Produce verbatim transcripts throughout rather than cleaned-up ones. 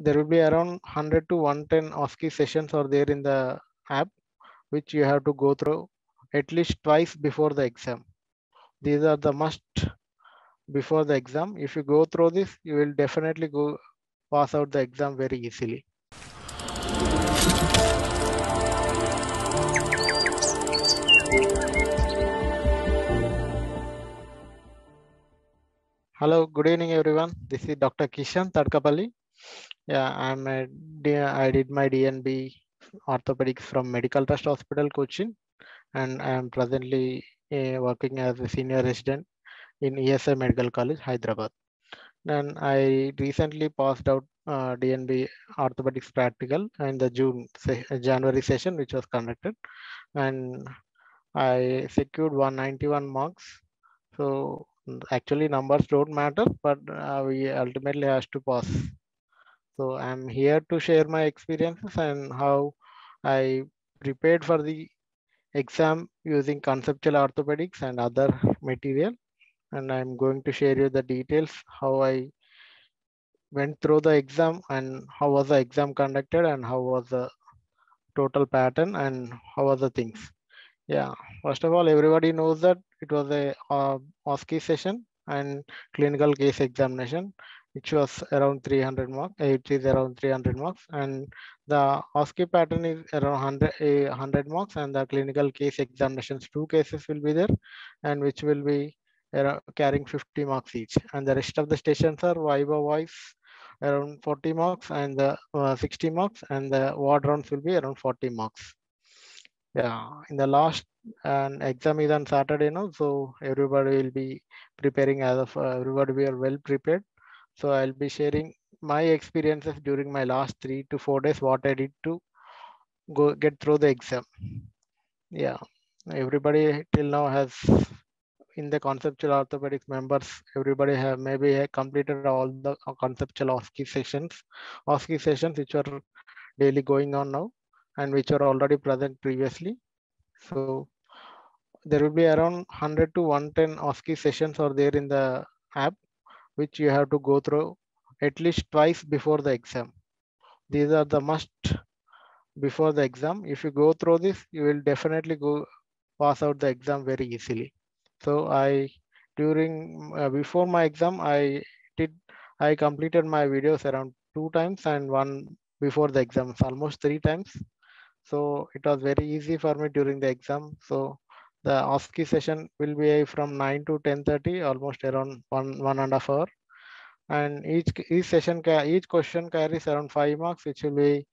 there will be around one hundred to one hundred ten OSCE sessions are there in the app, which you have to go through at least twice before the exam. These are the must before the exam. If you go through this, you will definitely go pass out the exam very easily. Hello, good evening everyone. This is Doctor Kishan Tadkapally. Yeah, I'm a, I did my D N B Orthopedics from Medical Trust Hospital Cochin, and I am presently uh, working as a senior resident in E S I Medical College, Hyderabad. And I recently passed out uh, D N B Orthopedics practical in the June se January session, which was conducted, and I secured one ninety-one marks. So actually numbers don't matter, but uh, we ultimately has to pass. So I'm here to share my experiences and how I prepared for the exam using conceptual orthopedics and other material. And I'm going to share you the details, how I went through the exam and how was the exam conducted and how was the total pattern and how are the things. Yeah, first of all, everybody knows that it was a uh, OSCE session and clinical case examination, which was around three hundred marks. It is around three hundred marks, and the OSCE pattern is around one hundred, one hundred marks, and the clinical case examinations, two cases will be there, and which will be carrying fifty marks each. And the rest of the stations are viva voice around forty marks, and the uh, sixty marks, and the ward rounds will be around forty marks. Yeah, in the last and exam is on Saturday now, so everybody will be preparing as of uh, everybody we are well prepared. So I'll be sharing my experiences during my last three to four days, what I did to go get through the exam. Yeah, everybody till now has in the conceptual orthopedics members, everybody have maybe have completed all the conceptual OSCE sessions, OSCE sessions which are daily going on now and which are already present previously. So there will be around one hundred to one hundred ten OSCE sessions are there in the app, which you have to go through at least twice before the exam. These are the must before the exam. If you go through this, you will definitely go pass out the exam very easily. So I, during, uh, before my exam, I did, I completed my videos around two times and one before the exam, almost three times. So it was very easy for me during the exam. So the OSCE session will be from nine to ten thirty, almost around one, one and a half hour. And each, each session, each question carries around five marks, which will be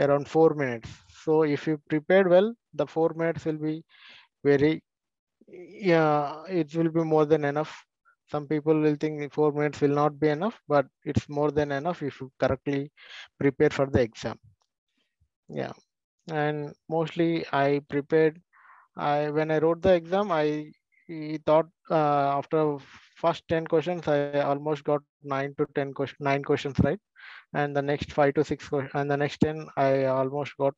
around four minutes. So if you prepared well, the four minutes will be very, yeah, it will be more than enough. Some people will think four minutes will not be enough, but it's more than enough if you correctly prepare for the exam. Yeah, and mostly I prepared. I when I wrote the exam, I thought uh, after first ten questions, I almost got nine to ten question, nine questions right, and the next five to six and the next ten, I almost got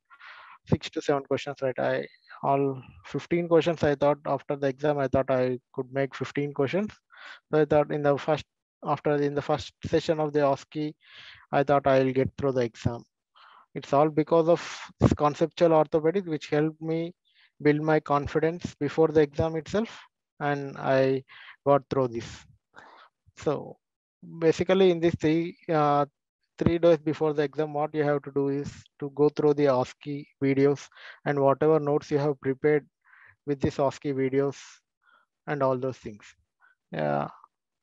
six to seven questions right. I all fifteen questions. I thought after the exam, I thought I could make fifteen questions. So I thought in the first after in the first session of the OSCE, I thought I'll get through the exam. It's all because of this conceptual orthopedics, which helped me build my confidence before the exam itself, and I got through this. So basically, in these three uh, three days before the exam, what you have to do is to go through the OSCE videos and whatever notes you have prepared with this OSCE videos and all those things. Yeah,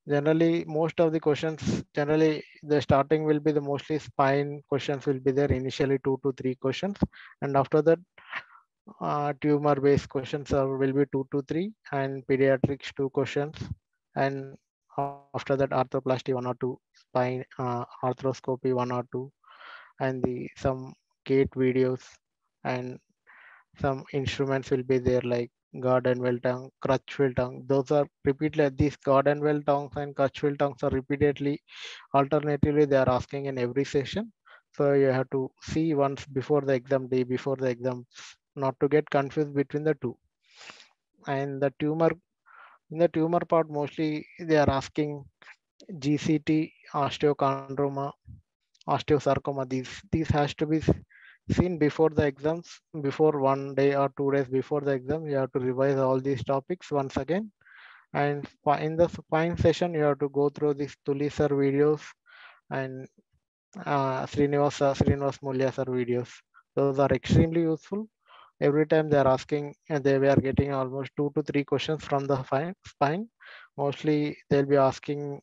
generally most of the questions, generally the starting will be the mostly spine questions will be there, initially two to three questions, and after that uh, tumor based questions are, will be two to three, and pediatrics two questions, and after that arthroplasty one or two, spine uh, arthroscopy one or two, and the some gate videos and some instruments will be there like Gardner-Wells tongue, Crutchfield tongue. Those are repeatedly, these Gardner-Wells tongs and Crutchfield tongues are repeatedly, alternatively they are asking in every session. So you have to see once before the exam day, before the exam, not to get confused between the two. And the tumor, in the tumor part mostly they are asking G C T, osteochondroma, osteosarcoma. These, these has to be seen before the exams, before one day or two days before the exam. You have to revise all these topics once again. And in the spine session, you have to go through these Tuli sir videos and uh, Srinivas, uh, Srinivas Mulyasar videos. Those are extremely useful. Every time they are asking, and they were getting almost two to three questions from the spine. Mostly they'll be asking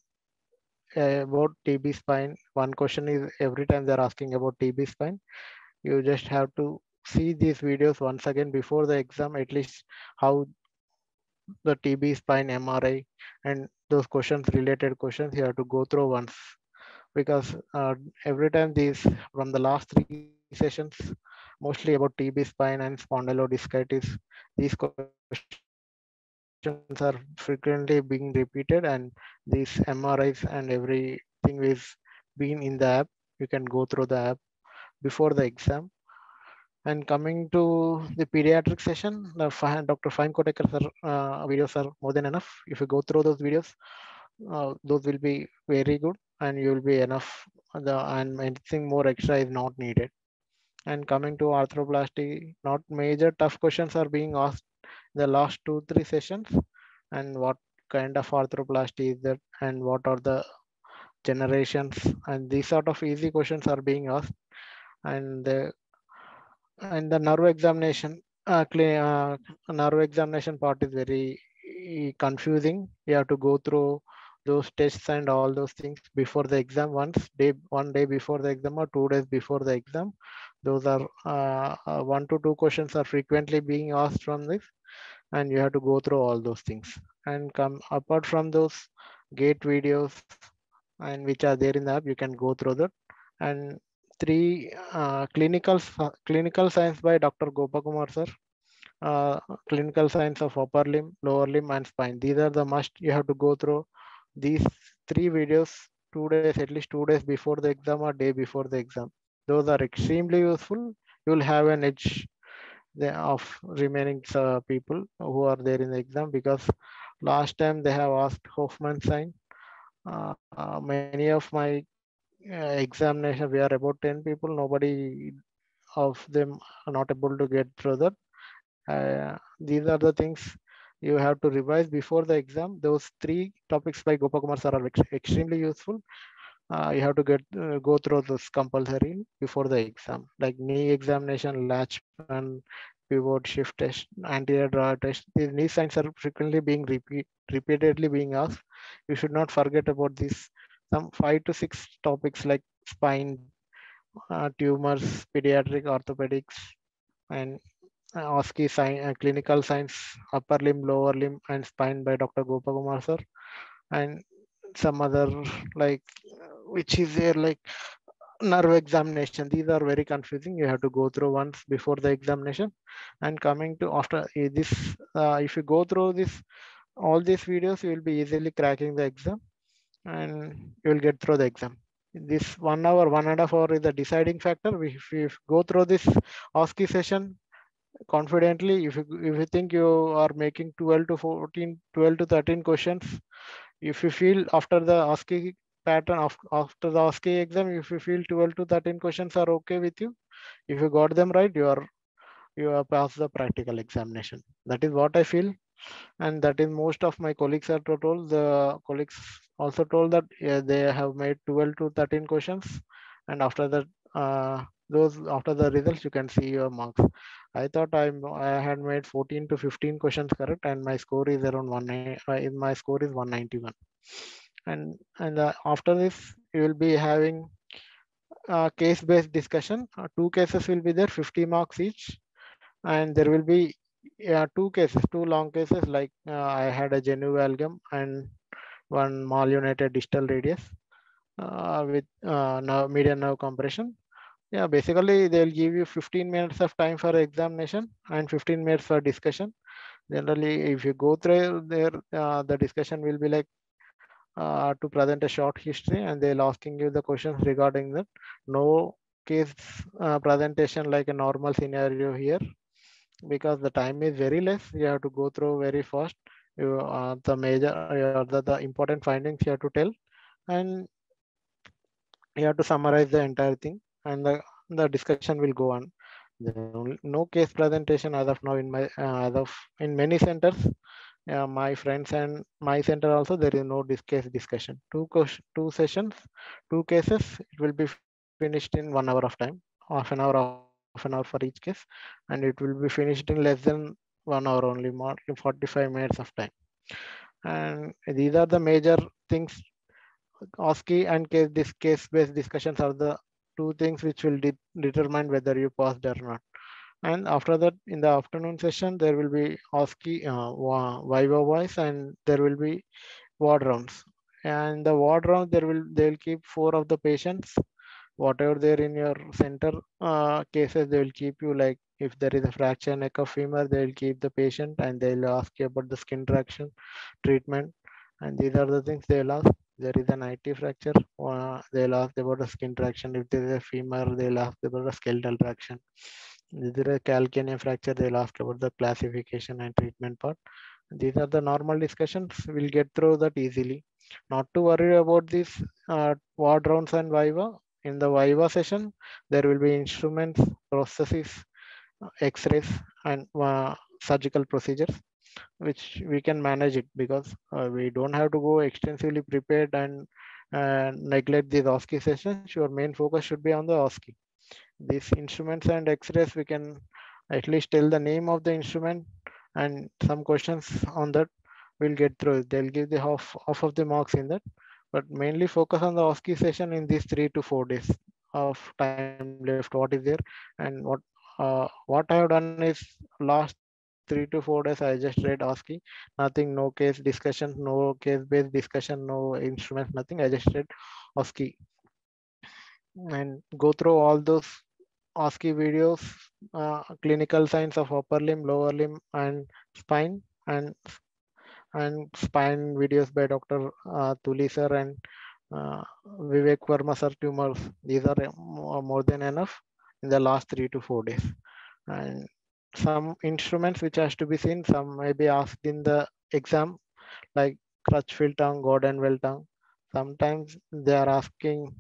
uh, about T B spine. One question is every time they're asking about T B spine. You just have to see these videos once again before the exam, at least how the T B spine M R I and those questions, related questions, you have to go through once, because uh, every time these from the last three sessions, mostly about T B spine and spondylo-discitis, these questions are frequently being repeated, and these M R Is and everything is being in the app. You can go through the app before the exam. And coming to the pediatric session, the Doctor Fine Kota sir uh, videos are more than enough. If you go through those videos, uh, those will be very good, and you will be enough. The and anything more extra is not needed. And coming to arthroplasty, not major tough questions are being asked in the last two, three sessions. And what kind of arthroplasty is that? And what are the generations? And these sort of easy questions are being asked. And the and the nerve examination, uh, uh, nerve examination part is very confusing. You have to go through those tests and all those things before the exam. Once day, one day before the exam or two days before the exam. Those are uh, uh, one to two questions are frequently being asked from this, and you have to go through all those things. And come apart from those gate videos and which are there in the app, you can go through that. And three uh, clinical uh, clinical science by Doctor Gopakumar sir, uh, clinical science of upper limb, lower limb, and spine. These are the must. You have to go through these three videos two days at least two days before the exam or day before the exam. Those are extremely useful. You will have an edge of remaining uh, people who are there in the exam, because last time they have asked Hoffman's sign. Uh, uh, many of my uh, examination, we are about ten people. Nobody of them are not able to get through that. Uh, these are the things you have to revise before the exam. Those three topics by Gopakumar sir are ex extremely useful. Uh, you have to get uh, go through this compulsory before the exam, like knee examination, latch and pivot shift test, anterior draw test. These knee signs are frequently being repeat, repeatedly being asked. You should not forget about these. Some five to six topics like spine, uh, tumors, pediatric orthopedics, and uh, OSCE sign, uh, clinical signs, upper limb, lower limb, and spine by Doctor Gopakumar sir, and some other like. Which is there like nerve examination. These are very confusing. You have to go through once before the examination. And coming to after this, uh, if you go through this, all these videos, you will be easily cracking the exam, and you will get through the exam. This one hour, one and a half hour is the deciding factor. If you go through this OSCE session confidently, if you, if you think you are making twelve to fourteen, twelve to thirteen questions, if you feel after the OSCE pattern of after the OSCE exam, if you feel twelve to thirteen questions are okay with you, if you got them right, you are you are past the practical examination. That is what I feel, and that is most of my colleagues are told. The colleagues also told that yeah, they have made twelve to thirteen questions, and after that, uh, those after the results, you can see your marks. I thought I I had made fourteen to fifteen questions correct, and my score is around one. Uh, in my score is one ninety-one. And and uh, after this, you will be having a case-based discussion. Uh, two cases will be there, fifty marks each, and there will be uh, two cases, two long cases. Like uh, I had a genu valgum and one malunited distal radius uh, with uh, nerve, median nerve compression. Yeah, basically they'll give you fifteen minutes of time for examination and fifteen minutes for discussion. Generally, if you go through there, uh, the discussion will be like. Uh, to present a short history, and they'll asking you the questions regarding that. No case uh, presentation like a normal scenario here, because the time is very less. You have to go through very fast. You uh, the major uh, the, the important findings you have to tell, and you have to summarize the entire thing, and the, the discussion will go on. No case presentation as of now in my uh, as of in many centers. Uh, my friends and my center also, there is no dis case discussion. Two two sessions, two cases. It will be finished in one hour of time, half an hour, half an hour for each case, and it will be finished in less than one hour only, more forty-five minutes of time. And these are the major things. O S C E and case this case based discussions are the two things which will de determine whether you passed or not. And after that, in the afternoon session, there will be O S C E uh, viva voice, and there will be ward rounds. And the ward rounds, there will they will keep four of the patients, whatever they're in your center uh, cases, they will keep you. Like if there is a fracture neck of femur, they will keep the patient and they will ask you about the skin traction treatment. And these are the things they will ask. There is an I T fracture, uh, they'll ask about the skin traction. If there is a femur, they'll ask about the skeletal traction. If there is a calcaneum fracture, they'll ask about the classification and treatment part. These are the normal discussions. We'll get through that easily. Not to worry about these uh, ward rounds and viva. In the viva session, there will be instruments, prostheses, x-rays, and uh, surgical procedures, which we can manage it, because uh, we don't have to go extensively prepared and uh, neglect these O S C E sessions. Your main focus should be on the O S C E. These instruments and x-rays, we can at least tell the name of the instrument and some questions on that we'll get through. They'll give the half, half of the marks in that, but mainly focus on the O S C E session in these three to four days of time left. What is there and what, uh, what I have done is last three to four days, I just read O S C E, nothing, no case discussion, no case-based discussion, no instruments, nothing. I just read O S C E and go through all those O S C E videos, uh, clinical signs of upper limb, lower limb, and spine, and and spine videos by Doctor Uh, Tuli sir and uh, Vivek Verma sir tumors. These are more than enough in the last three to four days. And some instruments which has to be seen, some may be asked in the exam, like Crutchfield tongue, Gardner-Wells tongue. Sometimes they are asking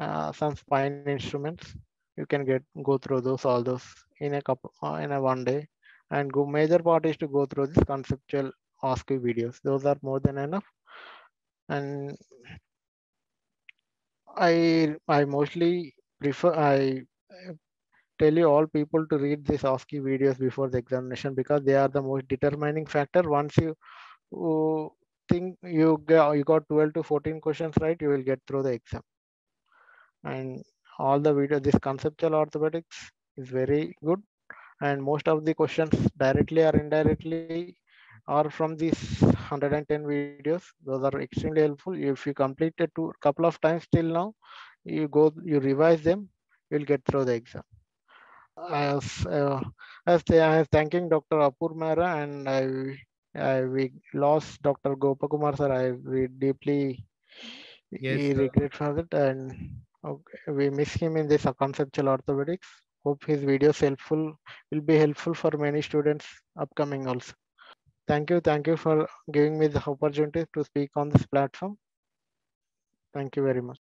uh, some spine instruments. You can get go through those all those in a couple uh, in a one day. And go major part is to go through this conceptual O S C E videos. Those are more than enough. And I I mostly prefer I. tell you all people to read these O S C E videos before the examination, because they are the most determining factor. Once you uh, think you got, you got twelve to fourteen questions right, you will get through the exam. And all the videos, this conceptual orthopedics is very good. And most of the questions directly or indirectly are from these one hundred ten videos. Those are extremely helpful. If you complete it a couple of times till now, you go, you revise them, you'll get through the exam. As uh, as they, I am thanking Doctor Apurv Mehra, and I, I we lost Doctor Gopakumar sir. I we deeply yes, regret for that, and okay, we miss him in this conceptual orthopedics. Hope his videos helpful will be helpful for many students upcoming also. Thank you, thank you for giving me the opportunity to speak on this platform. Thank you very much.